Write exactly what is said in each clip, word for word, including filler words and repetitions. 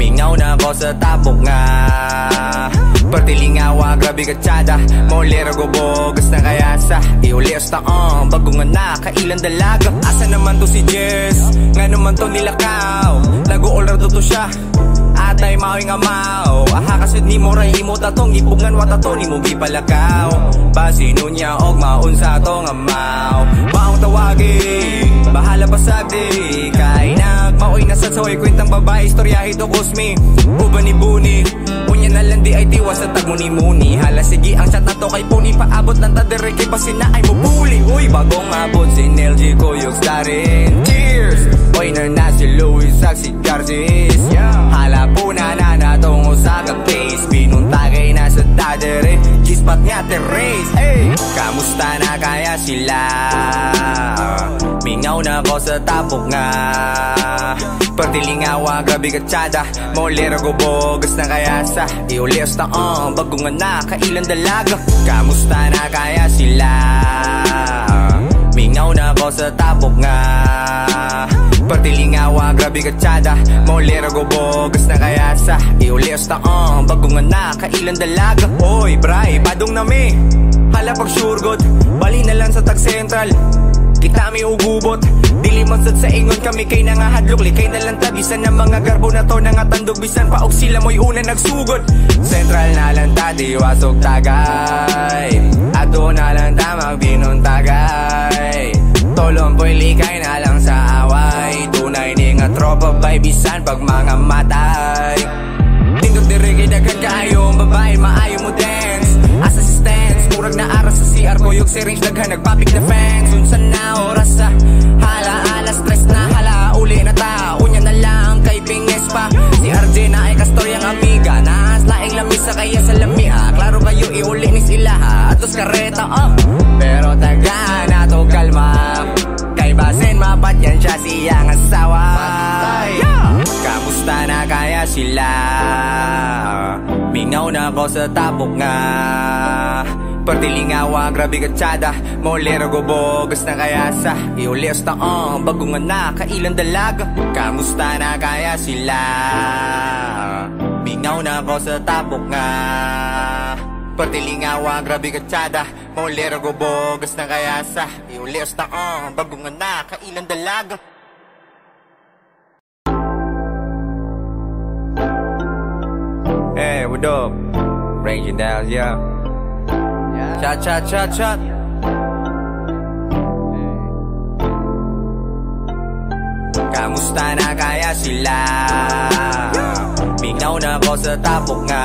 Mingaw na ko sa tapok nga. Partilingawa, grabe katsada. Maulero ko bogas ng kayasa. Iulios na ang bagong anak. Kailang dalaga. Asa naman to si Jess? Nga naman to nilakaw. Nag-o-olrado to siya. Atay maoy nga mao. Aha kasud ni mo ray imo tatong ipugngan watato ni mo gipalakaw. Basi nunya og maunsa to nga mao. Maong tawagi, bahala pa sabdi. Kay nag maoy na sa soy kwentang babae istorya hito kusmi. Uban ni buni, unya na lang di ay tiwas sa tagmuni-muni. Hala sige ang chat nato kay puni paabot nang tadere kay pasina ay mubuli. Uy bagong abot si N L G ko yung starin. Cheers! Hoy na na si Luis at si Garces. Halapunan na natungo sa kapis. Pinuntagay na sa dadere. Gispat nga teres. Kamusta na kaya sila? Mingaw na ko sa tapok nga. Partilingawa, grabe katsada. Maulero ko bogas ng kayasa. Iulios na ang bagong anak. Kailang dalaga. Kamusta na kaya sila? Mingaw na ko sa tapok nga. Partilingawa, grabe katsada. Maulero ko bogas na kayasa. Iulios na ang bagong anak. Kailang dalaga. Hoy, bray, padong nami. Hala pag sure god. Bali na lang sa tag central. Kita mi ugubot. Dilimansad sa ingon kami kay nangahadlok. Likay na lang tabisan ng mga garbo na to. Nangatandog bisan paog sila mo'y una nagsugod. Central na lang ta di wasog tagay. Ato na lang ta magbinong tagay. Tolong po'y likay na lang sa away. Tunay ni nga tropa ba'y bisan pag mga matay. Tingog diri kay dagan kaayo ang babae. Maayo mo dance, as assistance. Murag na aras sa C R ko yung syringe. Daghan nagpapik na fans. Unsan na oras sa hala-hala. Stress na hala, uli na ta. Unya na lang kay Pinges pa. Si R J na ay kastoryang amiga. Naas laing lamisa kaya sa lamia. Klaro kayo iuli ni sila ha. Atos kareta up. Pero taga na to kalma. Kay basin mapat yan siya siyang asawa. Kamusta na kaya sila? Mingaw na ko sa tapok nga. Partilingawa, grabe katsada. Maulero ko bogas na kayasa. Iulios na ang bagong anak. Kailang dalaga. Kamusta na kaya sila? Mingaw na ko sa tapok nga. Partilingawa, grabe katsada. Maulero ko bogas na kayasa. Iulios na ang bagong anak. Kailang dalaga. Hey, what up? Ranging down, yeah. Cha cha cha cha. Kamusta na kaya sila? Mingaw na ko sa tapok nga.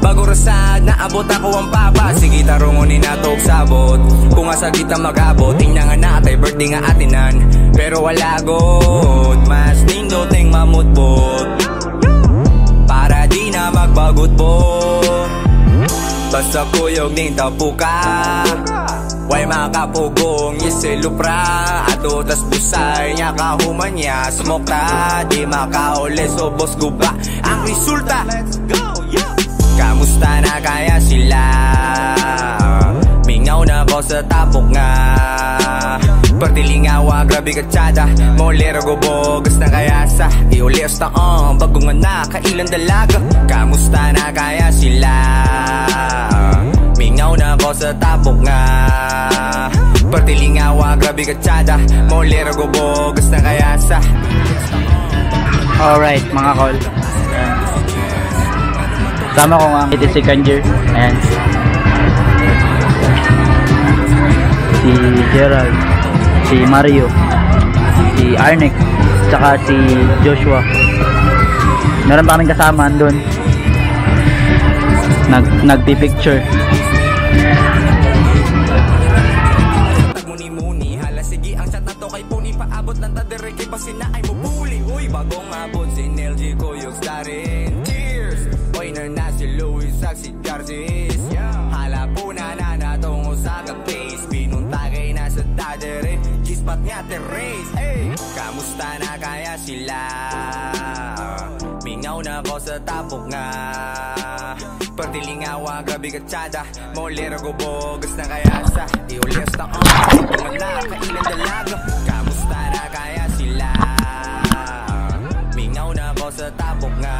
bago rasad. Naabot ako ang papa. Sige tarungunin nato og sabot. Kung asa kita mag-abot, tingnan nga natay, birthday nga atinan. Pero wala god, mas nindoteng mamutbot. Para di na magbagutbot. Basta kuyog ning tapuka. Way makapugong isilupra. Ato tas busay niya kahuman niya. Smoke ta, di makauli sobos guba. Ang resulta, let's go, yeah! Kamusta na kaya sila? ako sa tapok nga. Partilingawa, grabe katsada. Maulero gubogos ng kayasa. Iulios taong bagungan na kailang dalaga. Kamusta na kaya sila? Mingaw na ako sa tapok nga. Partilingawa, grabe katsada. Maulero gubogos ng kayasa. Alright mga call, tama ko nga ito si Kanjer. Ayan si Gerald, si Mario, si Arnick, tsaka si Joshua. Meron pa kaming kasamaan doon, nag nagpi-picture. Kamusta na kaya sila? Mingaw na ako sa tapok nga. Partilingawa, grabe katsada. Molero gubogos ng kayasa. Iulios taong bagungan na kailang dalaga. Kamusta na kaya sila? Mingaw na ako sa tapok nga.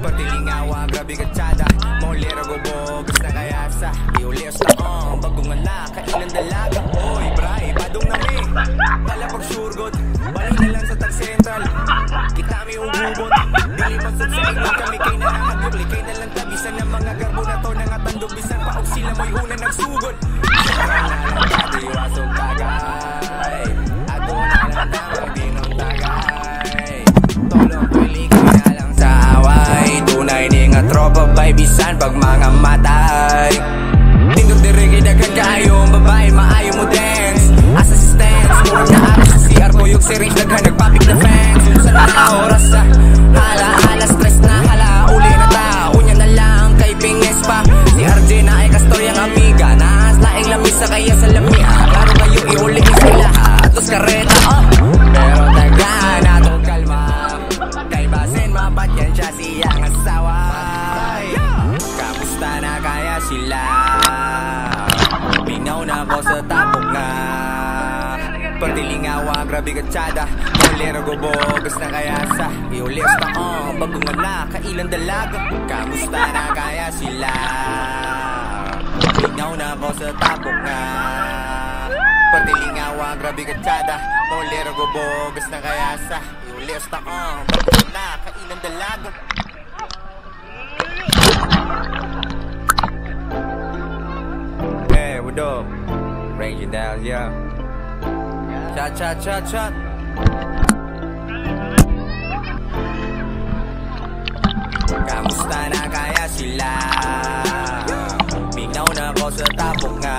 Partilingawa, grabe katsada. Molero gubogos ng kayasa. Iulios taong bagungan na kailang dalaga. Oy, bray, badong nami palapag surgot, balik na lang sa Tag Central. Kita kami umubot, diliman sa saingot kami kay nakakagubli. Kay nalang tabisan ng mga garbo na to. Nangatandubisan paog sila mo'y una nagsugod. Saka na lang katiwasong tagay. Ako na lang tamang dinong tagay. Tolong pilikin na lang sa away. Tunay ni nga tropa ba'y bisan pag mga matay. Tindog dirigay dagan kaayong babae maayo mo dance. As a stance, murag na ako sa C R ko yung series daghan nagpapik na fans. Saan na na oras sa hala-hala, stress na hala, uli na tao niya na lang kay Pinges pa. Si R J na ay kastoryang amiga, naas laing lamisa kaya sa lamia. Laro kayo iuli ni sila, atos kareta, oh. Pero tagaan atong kalma, kay basen mabat yan siya siyang asawa. Kamusta na kaya sila? Pinaw na ako sa tapok na. Partilingawa, grabe katsada. Molero gubogos ng kayasa. Iulios taong bagungan na kailang dalaga. Kamusta na kaya sila? Pinaw na ako sa tapok na. Partilingawa, grabe katsada. Molero gubogos ng kayasa. Iulios taong bagungan na kailang dalaga. Hey, what up? Ranging down, yeah. Cha cha cha cha. Kamusta na kaya sila? Mingaw na ako sa tapok nga.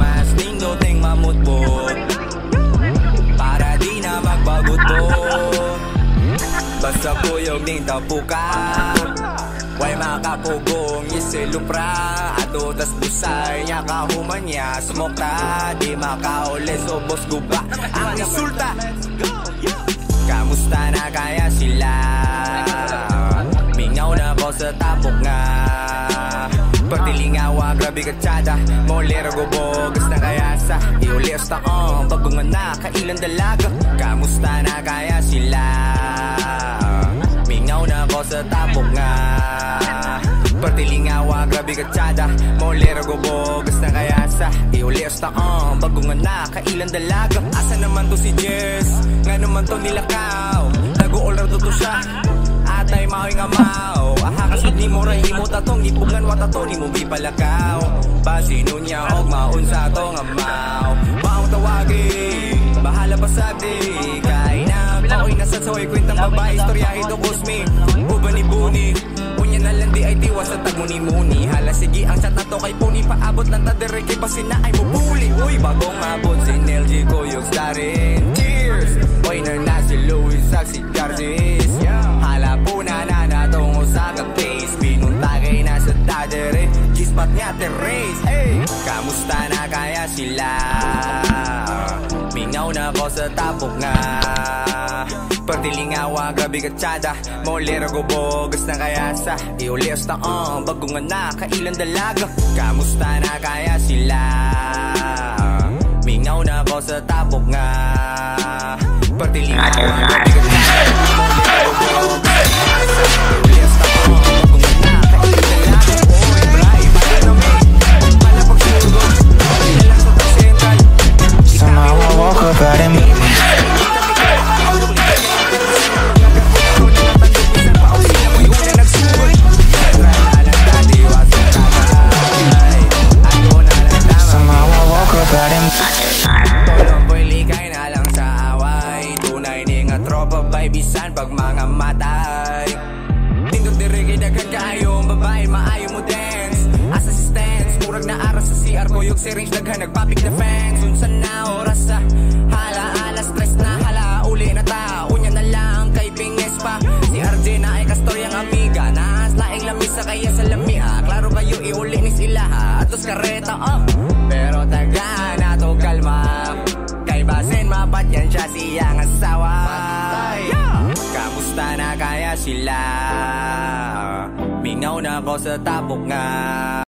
mas nindoteng mamutbot. Para di na magbagot po. Basta kuyog ning tapukan. Way makapugong isilupra. Ato tas busay niya kahumanya. Smokta, di makaulis o boss guba. Ang insulta. Kamusta na kaya sila? Mingaw na ako sa tapok nga. Partilingawa, grabe katsada. Molero gubogos na kayasa. Iulios taong bagungan na kailang dalaga. Kamusta na kaya sila? Mingaw na ako sa tapok nga. Partilingawa, grabe katsada. Molero gubogos na kayasa. Iulios taong bagungan na kailang dalaga. Asa naman to si Jess? Nga naman to nilakaw. Nag-o-all-round to siya. Atay maoy nga mao. Ahakasod ni mo ray imo tatong ipugan wa tato ni mo bipalakaw. Basino niya og maunsa to nga mao. Mao tawagi, bahala pa sa di. Kay na maoy nasa soy kwentang babae istorya ito kusmi. Ubani buni, unya na lang di ay tiwas sa tagmuni-muni. Hala sige ang chat na to kay Pony, paabot lang tadere kay Pasina ay mabuli. Uy, bagong abot si N L G ko yung starin. Cheers! Poiner na si Louis at si Garces. Halapuna na natungo sa kapis, pinuntagay na sa tadere, gispat niya teres. Kamusta na kaya sila? Mingaw na ko sa tapok nga. Pertilingawa, gabi katsada, molero ko bogas na kaya sa iulios taong bagungan na kailang dalaga. Kamusta na kaya sila? Mingaw na ko sa tapok nga. Pertilingawa, gabi katsada, molero ko bogas na kaya sa iulios taong bagungan na kailang dalaga. Oy, bray, bala namin, palapag sugod, ilang sa tasental. So now I walk up out of me. Bisan pag mga matay tindog dirigay nagkagayong babae, maayo mo dance as assistance, murag na aras sa C R ko yung syringe, daghan nagpapik na fans. Unsan na oras sa hala-hala, stress na hala, uli na tao niya na lang kay Pinges pa. Si R J na ay kastoy ang amiga, naas laing lamisa kaya sa lamia. Klaro kayo iuli ni sila ha, atos kareta up. Pero taga na to kalma, kay Basen mapat yan siya siyang asawa. Kamusta na kaya sila? Mingaw na ko sa tapok nga.